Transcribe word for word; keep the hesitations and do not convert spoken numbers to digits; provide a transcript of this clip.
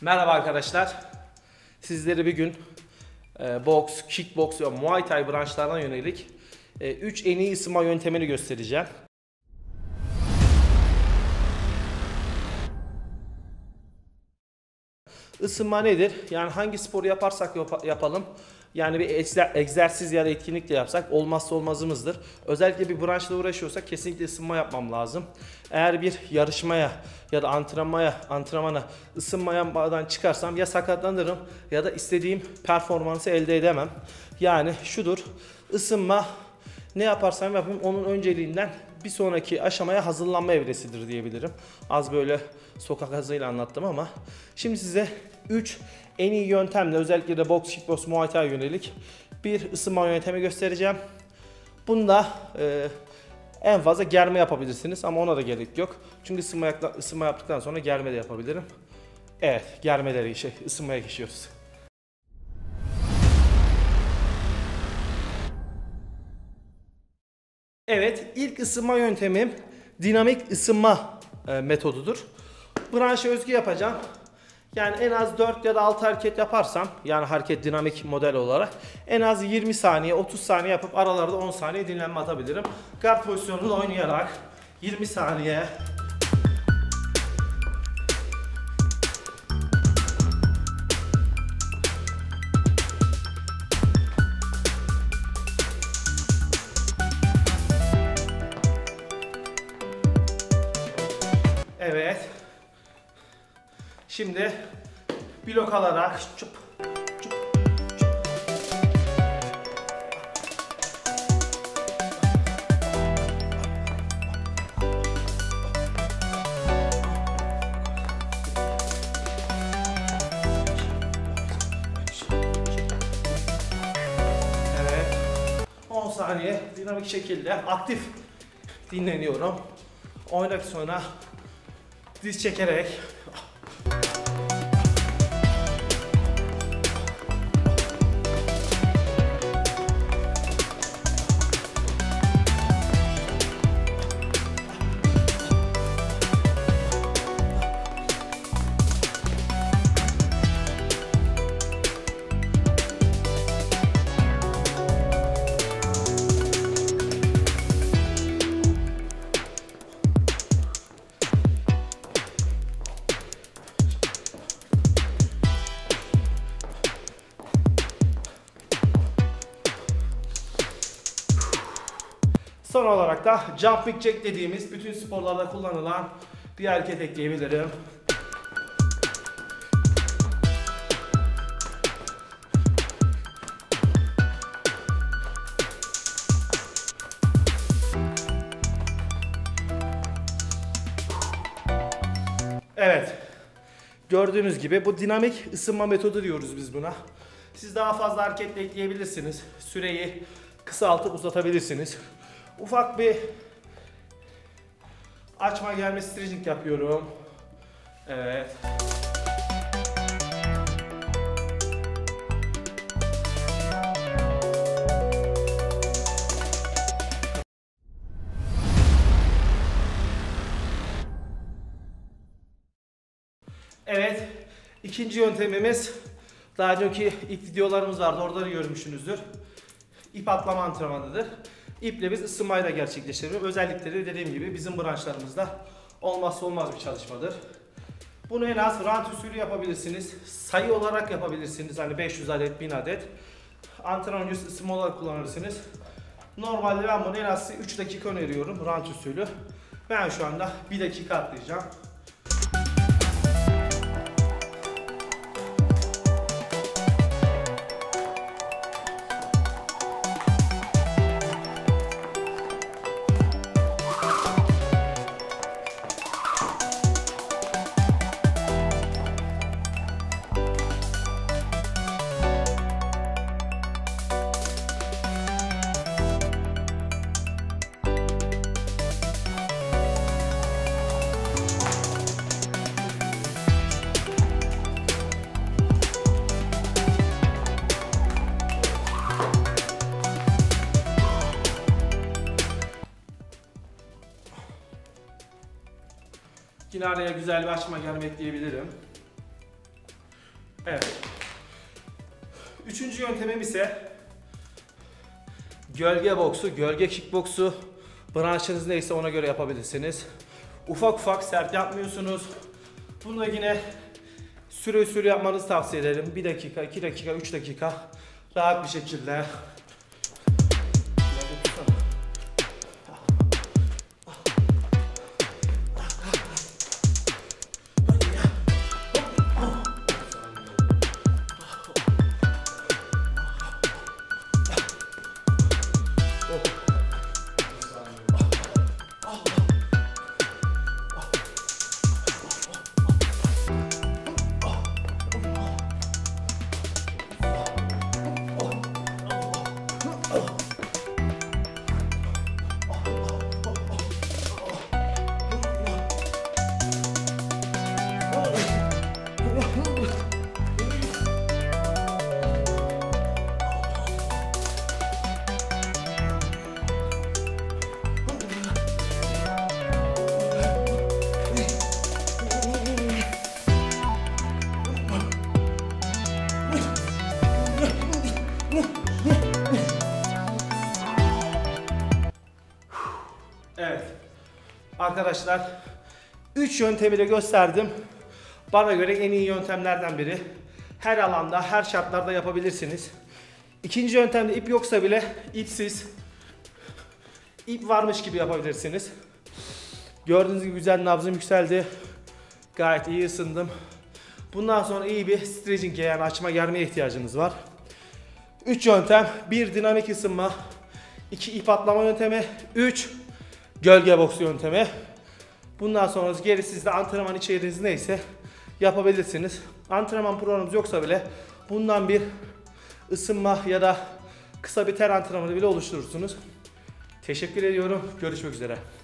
Merhaba arkadaşlar. Sizleri bir gün e, boks, kickboks ve muay thai branşlarına yönelik üç e, en iyi ısınma yöntemini göstereceğim. Isınma nedir? Yani hangi sporu yaparsak yap yapalım, yani bir egzersiz ya da etkinlik de yapsak olmazsa olmazımızdır. Özellikle bir branşla uğraşıyorsak kesinlikle ısınma yapmam lazım. Eğer bir yarışmaya ya da antrenmaya, antrenmana ısınmadan çıkarsam ya sakatlanırım ya da istediğim performansı elde edemem. Yani şudur, ısınma ne yaparsam yapayım onun önceliğinden bir sonraki aşamaya hazırlanma evresidir diyebilirim. Az böyle sokak ağzıyla anlattım ama şimdi size üç en iyi yöntemle, özellikle de boks, kickboks, muay thai'ye yönelik bir ısınma yöntemi göstereceğim. Bunda e, en fazla germe yapabilirsiniz ama ona da gerek yok. Çünkü ısınma, ısınma yaptıktan sonra germe de yapabilirim. Evet, germeleri şey, ısınmaya geçiyoruz. Evet, ilk ısınma yöntemim dinamik ısınma e, metodudur. Branşa özgü yapacağım. Yani en az dört ya da altı hareket yaparsam, yani hareket dinamik model olarak en az yirmi saniye, otuz saniye yapıp aralarda on saniye dinlenme atabilirim. Guard pozisyonunda oynayarak yirmi saniye, evet. Şimdi blok alarak çup, çup, çup. Evet. on saniye dinamik şekilde aktif dinleniyorum. Oynak sonra diz çekerek son olarak da jumping jack dediğimiz bütün sporlarda kullanılan bir hareket ekleyebilirim. Evet. Gördüğünüz gibi bu dinamik ısınma metodu diyoruz biz buna. Siz daha fazla hareketle ekleyebilirsiniz. Süreyi kısaltıp uzatabilirsiniz. Ufak bir açma germe stretching yapıyorum. Evet. Evet. İkinci yöntemimiz, daha önceki ilk videolarımız vardı, orada da görmüşsünüzdür. İp atlama antrenmanıdır. İple biz ısınmayı da gerçekleştiriyoruz. Özellikleri dediğim gibi bizim branşlarımızda olmazsa olmaz bir çalışmadır. Bunu en az rant usulü yapabilirsiniz. Sayı olarak yapabilirsiniz. Hani beş yüz adet, bin adet. Antrenman öncesi ısınma olarak kullanırsınız. Normalde ben bunu en az üç dakika öneriyorum rant usulü. Ben şu anda bir dakika atlayacağım. Yine araya güzel bir açma germe ekleyebilirim. Evet. Üçüncü yöntemim ise gölge boksu, gölge kickboksu. Branşınız neyse ona göre yapabilirsiniz. Ufak ufak, sert yapmıyorsunuz. Bunu da yine süre süre yapmanızı tavsiye ederim. Bir dakika, iki dakika, üç dakika rahat bir şekilde. Arkadaşlar üç yöntemi de gösterdim. Bana göre en iyi yöntemlerden biri. Her alanda, her şartlarda yapabilirsiniz. İkinci yöntemde ip yoksa bile ipsiz, ip varmış gibi yapabilirsiniz. Gördüğünüz gibi güzel nabzım yükseldi. Gayet iyi ısındım. Bundan sonra iyi bir stretching'e, yani açma germeye ihtiyacınız var. üç yöntem: bir dinamik ısınma, iki ip atlama yöntemi, üç gölge boks yöntemi. Bundan sonrası geri sizde antrenman içeriğiniz neyse yapabilirsiniz. Antrenman programınız yoksa bile bundan bir ısınma ya da kısa bir ter antrenmanı bile oluşturursunuz. Teşekkür ediyorum. Görüşmek üzere.